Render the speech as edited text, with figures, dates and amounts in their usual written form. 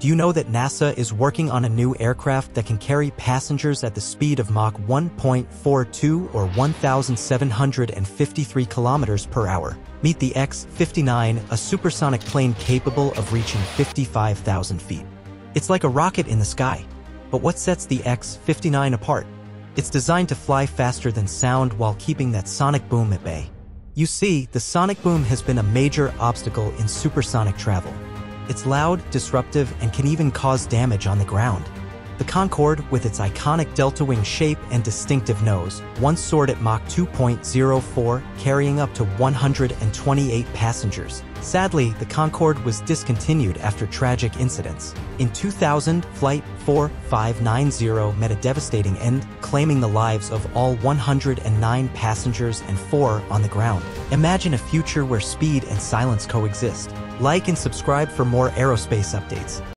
Do you know that NASA is working on a new aircraft that can carry passengers at the speed of Mach 1.42 or 1,753 kilometers per hour? Meet the X-59, a supersonic plane capable of reaching 55,000 feet. It's like a rocket in the sky. But what sets the X-59 apart? It's designed to fly faster than sound while keeping that sonic boom at bay. You see, the sonic boom has been a major obstacle in supersonic travel. It's loud, disruptive, and can even cause damage on the ground. The Concorde, with its iconic delta-wing shape and distinctive nose, once soared at Mach 2.04, carrying up to 128 passengers. Sadly, the Concorde was discontinued after tragic incidents. In 2000, Flight 4590 met a devastating end, claiming the lives of all 109 passengers and 4 on the ground. Imagine a future where speed and silence coexist. Like and subscribe for more aerospace updates.